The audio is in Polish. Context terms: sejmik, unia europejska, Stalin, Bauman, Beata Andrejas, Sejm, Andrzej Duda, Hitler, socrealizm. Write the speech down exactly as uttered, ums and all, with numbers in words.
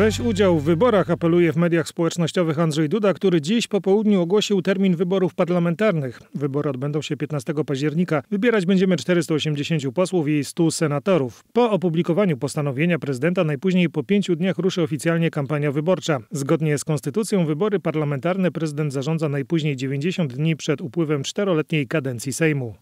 Weź udział w wyborach, apeluje w mediach społecznościowych Andrzej Duda, który dziś po południu ogłosił termin wyborów parlamentarnych. Wybory odbędą się piętnastego października. Wybierać będziemy czterystu osiemdziesięciu posłów i stu senatorów. Po opublikowaniu postanowienia prezydenta najpóźniej po pięciu dniach ruszy oficjalnie kampania wyborcza. Zgodnie z konstytucją wybory parlamentarne prezydent zarządza najpóźniej dziewięćdziesiąt dni przed upływem czteroletniej kadencji Sejmu.